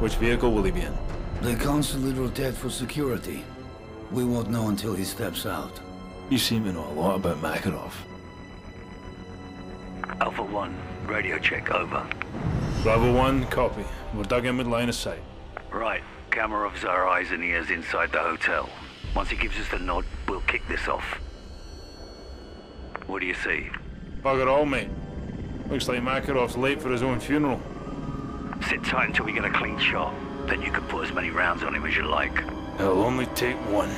Which vehicle will he be in? The consulate rotate for security. We won't know until he steps out. You seem to know a lot about Makarov. Alpha 1, radio check, over. Bravo 1, copy. We're dug in with line of sight. Right. Kamarov's our eyes and ears inside the hotel. Once he gives us the nod, we'll kick this off. What do you see? Bugger all, mate. Looks like Makarov's late for his own funeral. Sit tight until we get a clean shot. Then you can put as many rounds on him as you like. It'll only take one.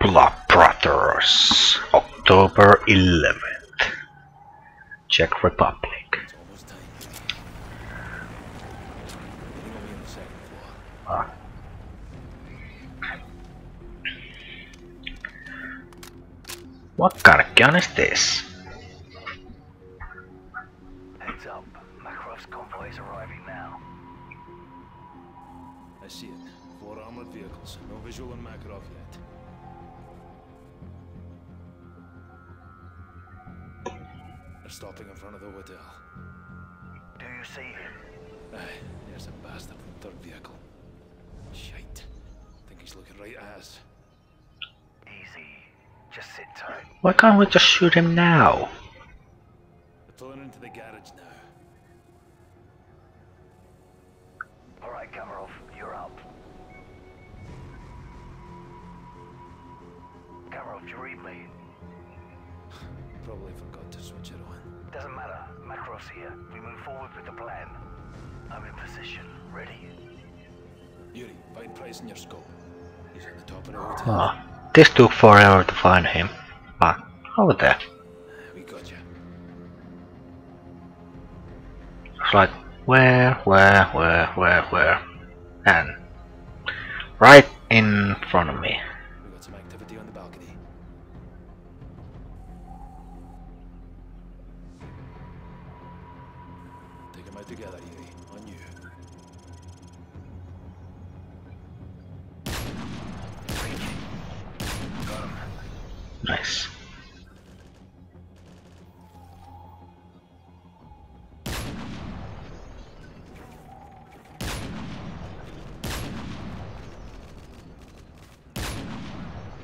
Block Brothers, October 11th, Czech Republic. What kind of gun is this? Heads up, Makarov's convoy is arriving now. I see it. 4 armored vehicles. No visual on Makarov yet. They're stopping in front of the hotel. Do you see him? Aye, there's a bastard in the third vehicle. Shite. Think he's looking right at us. Easy. Just sit tight. Why can't we just shoot him now? We're pulling into the garage now. Alright, Kamarov, you're up. Kamarov, do you read me? Probably forgot to switch it on. Doesn't matter. Makarov's here. We move forward with the plan. I'm in position. Ready? Yuri, find Price in your scope. He's at the top of the hotel. Oh, this took forever to find him. Ah, over there. We got you. It's like, where? And right in front of me. We got some activity on the balcony. Take them out together, Yuri. On you. Nice.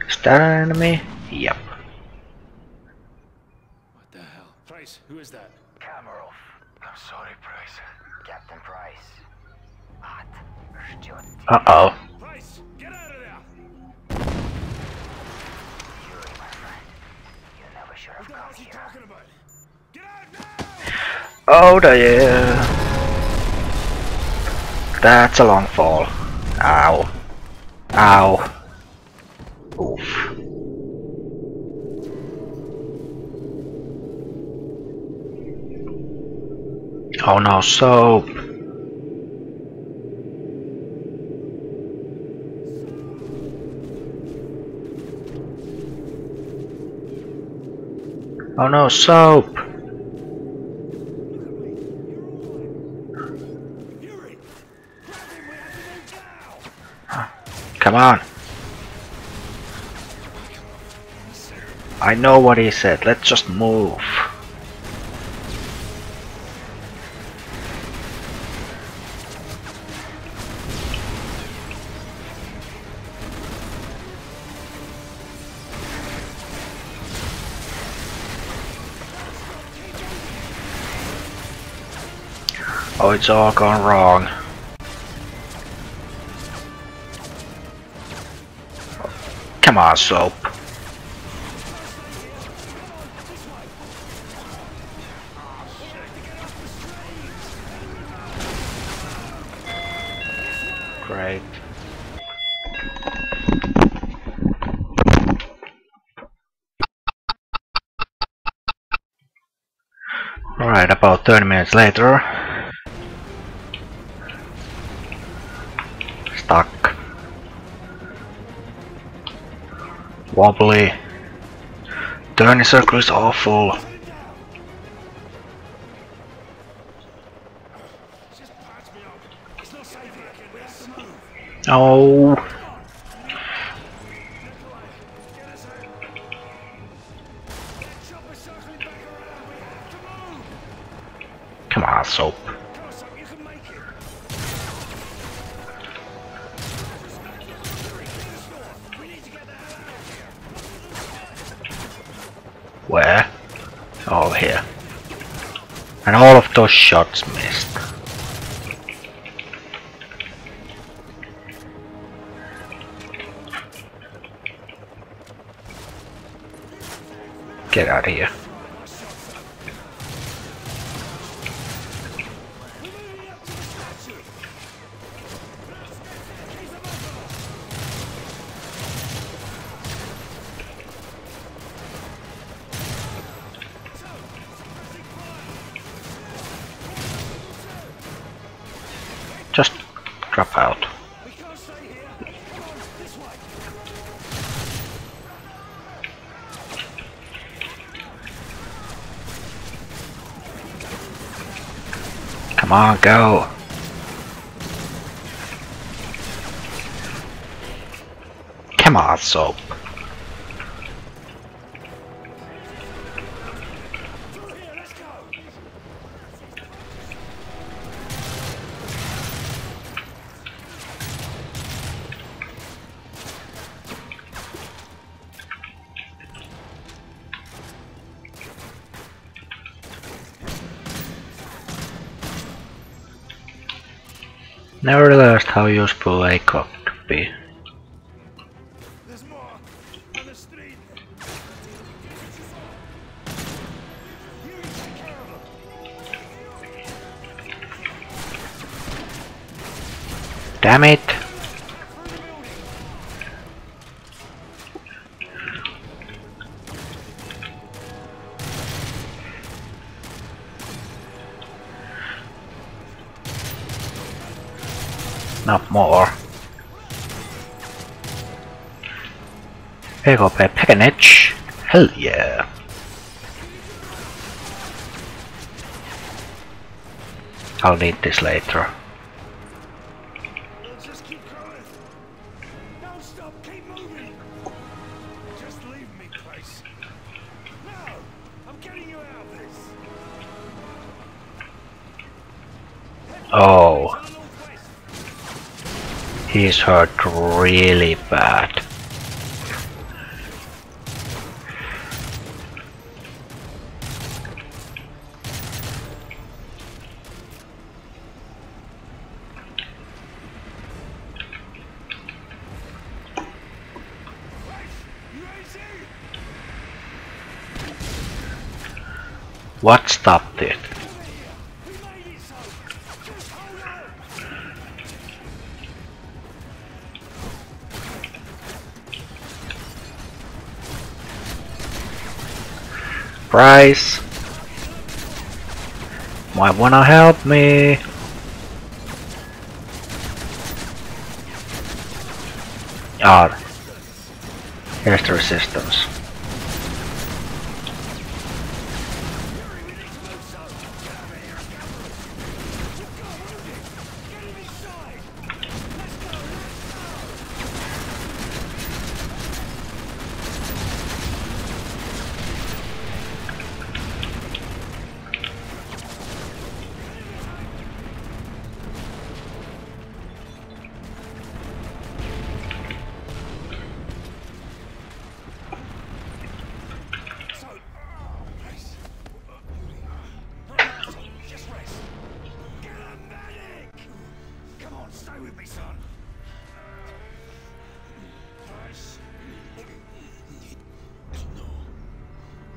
Is that an enemy? Yep. What the hell? Price, who is that? Kamarov. I'm sorry, Price. Captain Price. Uh-oh. Price, get out of there! Oh dear. That's a long fall. Ow. Ow. Oof. Oh no, Soap. Oh no, Soap! Come on! I know what he said, let's just move. Oh, it's all gone wrong. Come on, Soap. Great. Alright, about 30 minutes later. Stuck. Wobbly. Turning circle is awful. Oh. Come on, Soap. Where? Oh, here. And all of those shots missed. Get out of here. Just drop out. Come on, go. Come on, Soap. Never realized how useful a cop could be. There's more on the street. Yuri, take care of them. Damn it! Not more. Pick up a package. Hell yeah. I'll need this later. Just keep going. Don't stop, keep moving. Just leave me, Price. No, I'm getting you out of this. Oh. He's hurt really bad. What stopped it? Price, might wanna help me. Ah, here's the resistance.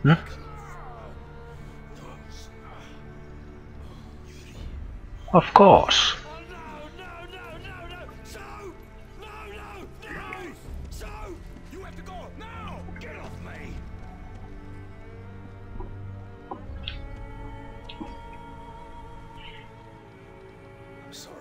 Hmm? Of course. No. So you have to go now. Get off me. I'm sorry.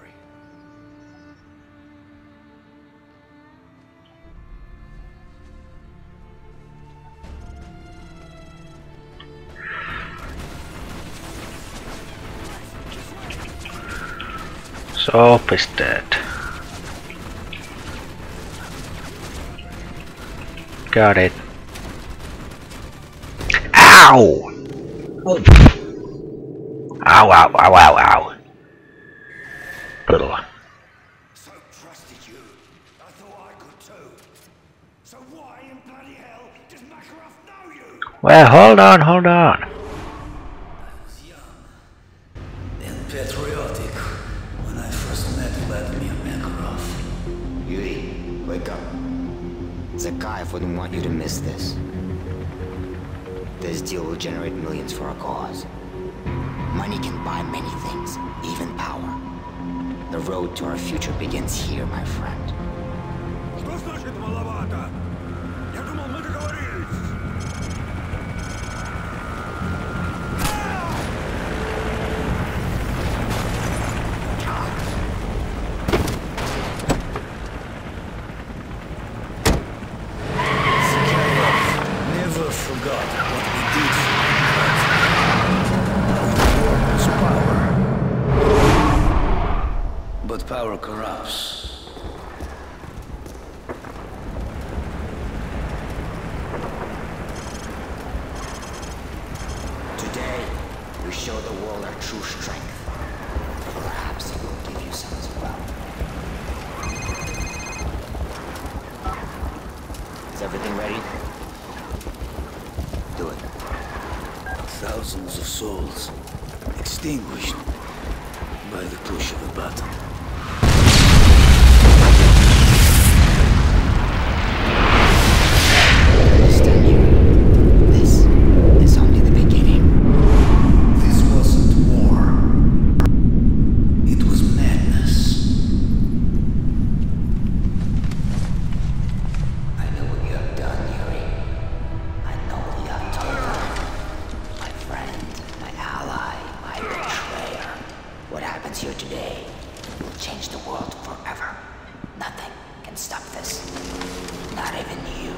Soap is dead. Got it. Ow! Oof. Ow, ow, ow, ow, ow. Little. So trusted you. I thought I could too. So why in bloody hell does Makarov know you? Well, hold on, hold on. I was young and patriotic when I first met Vladimir Makarov. Yuri, wake up. Zakayev wouldn't want you to miss this. This deal will generate millions for our cause. Money can buy many things, even power. The road to our future begins here, my friend. Never forgot what power corrupts. Today, we show the world our true strength. Perhaps it will give you some as well. Is everything ready? Do it. Thousands of souls extinguished by the push of a button. Here today will change the world forever. Nothing can stop this. Not even you.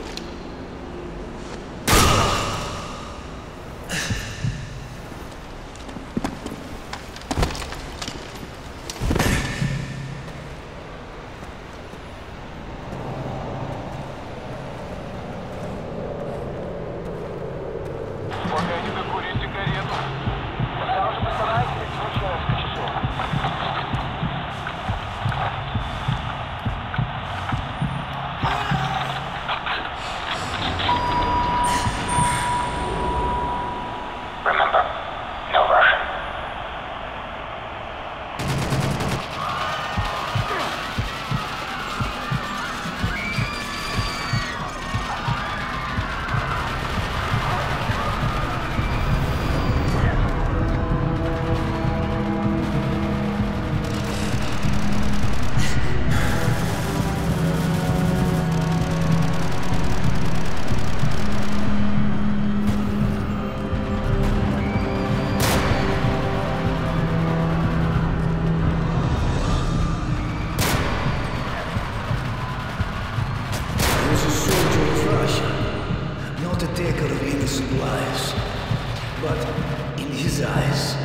But in his eyes,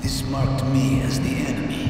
this marked me as the enemy.